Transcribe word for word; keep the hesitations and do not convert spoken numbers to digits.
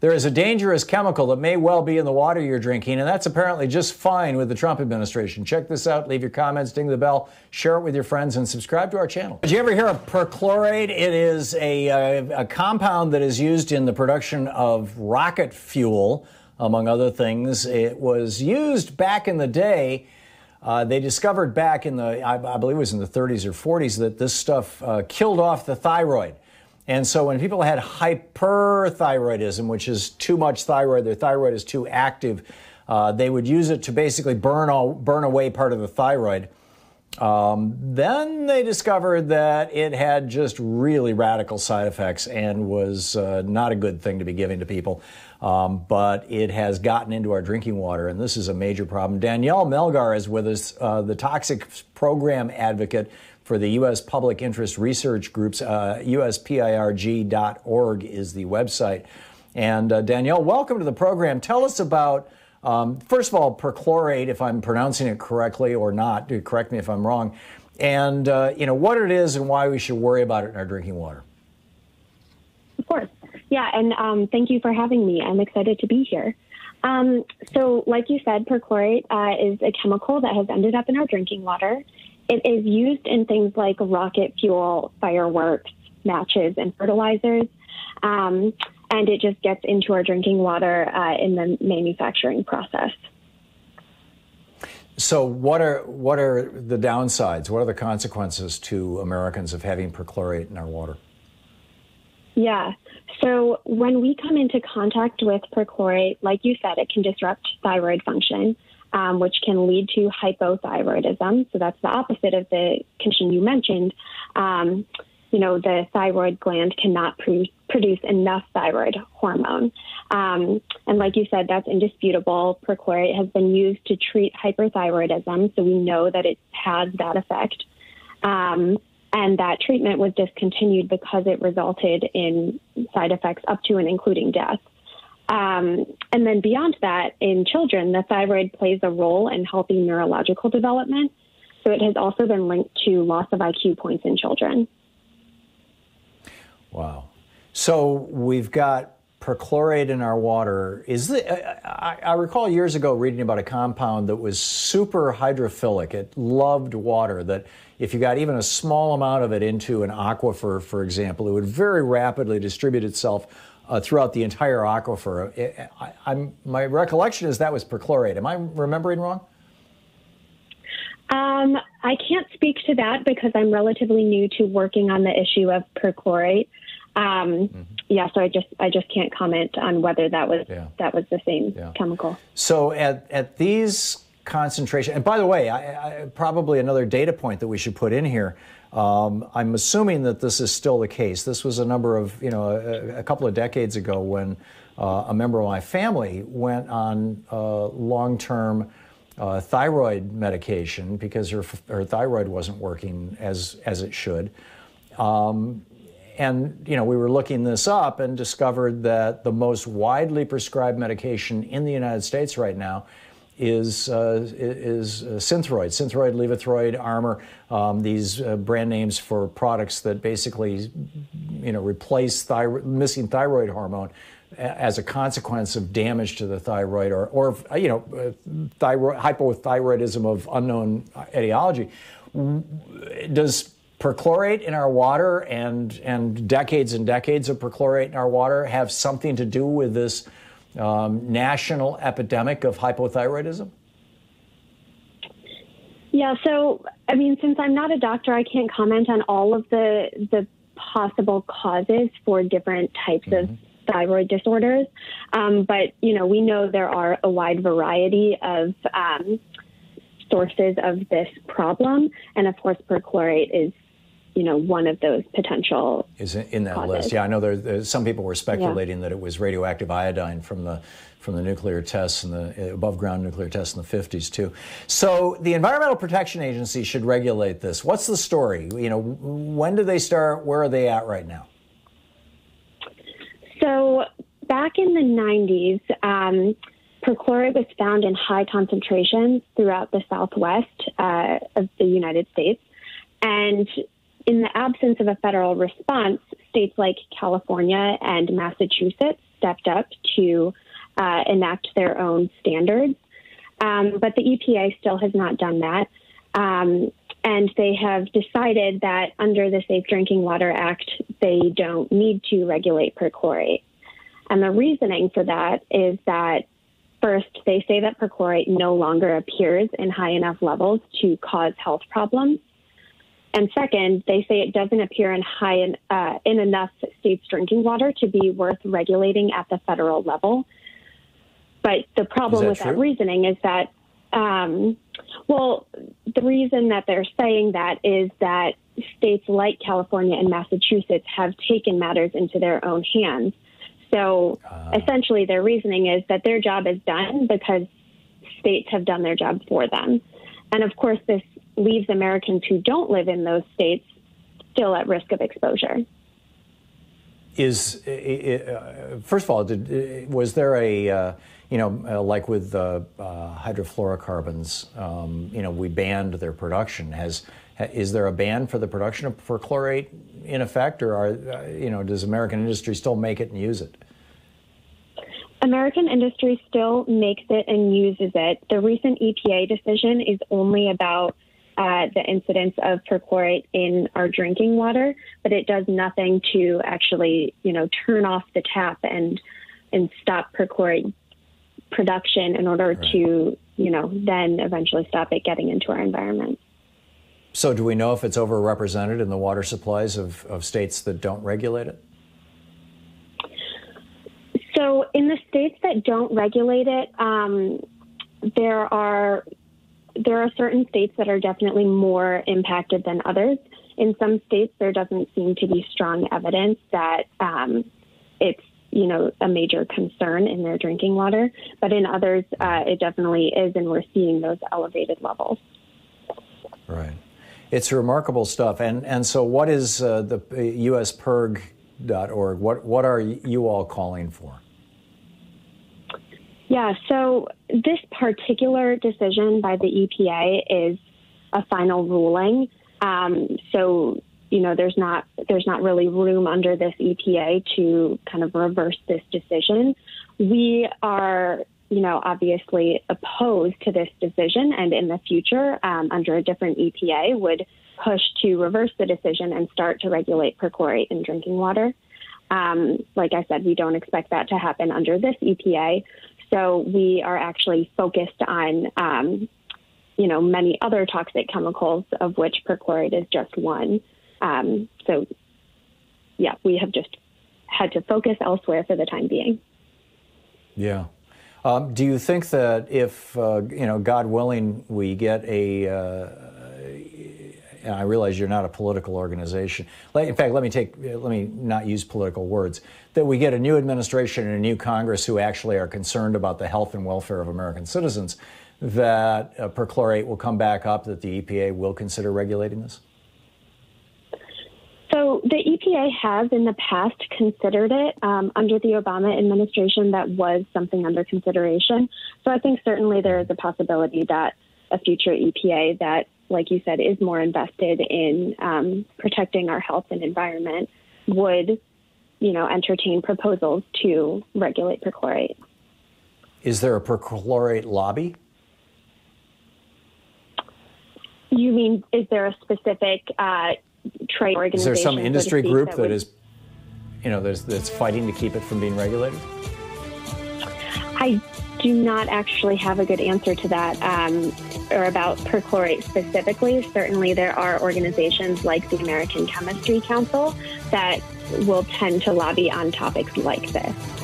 There is a dangerous chemical that may well be in the water you're drinking, and that's apparently just fine with the Trump administration. Check this out. Leave your comments, ding the bell, share it with your friends, and subscribe to our channel. Did you ever hear of perchlorate? It is a, uh, a compound that is used in the production of rocket fuel, among other things. It was used back in the day. Uh, they discovered back in the, I, I believe it was in the thirties or forties, that this stuff uh, killed off the thyroid. And so when people had hyperthyroidism, which is too much thyroid, their thyroid is too active, uh, they would use it to basically burn, all, burn away part of the thyroid. Um, then they discovered that it had just really radical side effects and was uh, not a good thing to be giving to people. Um, but it has gotten into our drinking water, and this is a major problem. Danielle Melgar is with us, uh, the toxic program advocate for the U S Public Interest Research Groups. uh, U S P I R G dot org is the website. And uh, Danielle, welcome to the program. Tell us about, um, first of all, perchlorate, if I'm pronouncing it correctly or not, do correct me if I'm wrong, and uh, you know, what it is and why we should worry about it in our drinking water. Of course. Yeah, and um, thank you for having me. I'm excited to be here. Um, so like you said, perchlorate uh, is a chemical that has ended up in our drinking water. It is used in things like rocket fuel, fireworks, matches, and fertilizers, um, and it just gets into our drinking water uh, in the manufacturing process. So what are, what are the downsides? What are the consequences to Americans of having perchlorate in our water? Yeah, so when we come into contact with perchlorate, like you said, it can disrupt thyroid function, Um, which can lead to hypothyroidism. So that's the opposite of the condition you mentioned. Um, you know, the thyroid gland cannot produce enough thyroid hormone. Um, and like you said, that's indisputable. Perchlorate has been used to treat hyperthyroidism, so we know that it has that effect. Um, and that treatment was discontinued because it resulted in side effects up to and including death. Um, and then beyond that, in children, the thyroid plays a role in healthy neurological development. So it has also been linked to loss of I Q points in children. Wow. So we've got perchlorate in our water. Is the, I, I recall years ago reading about a compound that was super hydrophilic. It loved water, that if you got even a small amount of it into an aquifer, for example, it would very rapidly distribute itself Uh, throughout the entire aquifer. It, I, I'm, my recollection is that was perchlorate. Am I remembering wrong? Um, I can't speak to that because I'm relatively new to working on the issue of perchlorate. Um, mm-hmm. Yeah, so I just I just can't comment on whether that was yeah. that was the same yeah. chemical. So at at these concentrations, and by the way, I, I, probably another data point that we should put in here. Um, I'm assuming that this is still the case. This was a number of, you know, a, a couple of decades ago when uh, a member of my family went on uh, long-term uh, thyroid medication because her, her thyroid wasn't working as, as it should. Um, and, you know, we were looking this up and discovered that the most widely prescribed medication in the United States right now is uh, is uh, synthroid, synthroid, levothyroid, Armour, um, these uh, brand names for products that basically, you know, replace thyro missing thyroid hormone as a consequence of damage to the thyroid, or, or you know, thyroid, hypothyroidism of unknown etiology. Does perchlorate in our water and, and decades and decades of perchlorate in our water have something to do with this Um, national epidemic of hypothyroidism? Yeah, so, I mean, since I'm not a doctor, I can't comment on all of the, the possible causes for different types mm-hmm. of thyroid disorders. Um, but, you know, we know there are a wide variety of um, sources of this problem. And, of course, perchlorate is, you know, one of those potential is in that causes. List. Yeah, I know there, there some people were speculating yeah. that it was radioactive iodine from the from the nuclear tests and the above ground nuclear tests in the fifties too. So the Environmental Protection Agency should regulate this. What's the story? You know, when do they start? Where are they at right now? So back in the nineties, um, perchlorate was found in high concentrations throughout the Southwest uh, of the United States, and in the absence of a federal response, states like California and Massachusetts stepped up to uh, enact their own standards. Um, but the E P A still has not done that. Um, and they have decided that under the Safe Drinking Water Act, they don't need to regulate perchlorate. And the reasoning for that is that, first, they say that perchlorate no longer appears in high enough levels to cause health problems. And second, they say it doesn't appear in high in, uh, in enough safe drinking water to be worth regulating at the federal level. But the problem with that reasoning is that, um, well, the reason that they're saying that is that states like California and Massachusetts have taken matters into their own hands. So uh, essentially their reasoning is that their job is done because states have done their job for them. And of course, this leaves Americans who don't live in those states still at risk of exposure. Is uh, first of all, did, was there a uh, you know uh, like with uh, uh, hydrofluorocarbons, um, you know we banned their production. Has is there a ban for the production of perchlorate in effect, or are uh, you know does American industry still make it and use it? American industry still makes it and uses it. The recent E P A decision is only about Uh, the incidence of perchlorate in our drinking water, but it does nothing to actually, you know, turn off the tap and and stop perchlorate production in order right. to, you know, then eventually stop it getting into our environment. So do we know if it's overrepresented in the water supplies of, of states that don't regulate it? So in the states that don't regulate it, um, there are... There are certain states that are definitely more impacted than others. In some states, there doesn't seem to be strong evidence that um, it's, you know, a major concern in their drinking water. But in others, uh, it definitely is, and we're seeing those elevated levels. Right. It's remarkable stuff. And and so what is uh, the U S perg dot org? What, what are you all calling for? Yeah, so this particular decision by the E P A is a final ruling. Um, so, you know, there's not there's not really room under this E P A to kind of reverse this decision. We are, you know, obviously opposed to this decision, and in the future, um, under a different E P A, would push to reverse the decision and start to regulate perchlorate in drinking water. Um, like I said, we don't expect that to happen under this E P A. So we are actually focused on, um, you know, many other toxic chemicals, of which perchlorate is just one. Um, so, yeah, we have just had to focus elsewhere for the time being. Yeah. Um, do you think that if, uh, you know, God willing, we get a, uh, and I realize you're not a political organization. In fact, let me take, let me not use political words. That we get a new administration and a new Congress who actually are concerned about the health and welfare of American citizens, that uh, perchlorate will come back up, that the E P A will consider regulating this? So the E P A has in the past considered it. Um, under the Obama administration, that was something under consideration. So I think certainly there is a possibility that a future E P A that, like you said, is more invested in um, protecting our health and environment would, you know, entertain proposals to regulate perchlorate. Is there a perchlorate lobby? You mean, is there a specific uh, trade organization? Is there some industry group that, that would... is, you know, that's, that's fighting to keep it from being regulated? I do not actually have a good answer to that, um, or about perchlorate specifically. Certainly there are organizations like the American Chemistry Council that will tend to lobby on topics like this.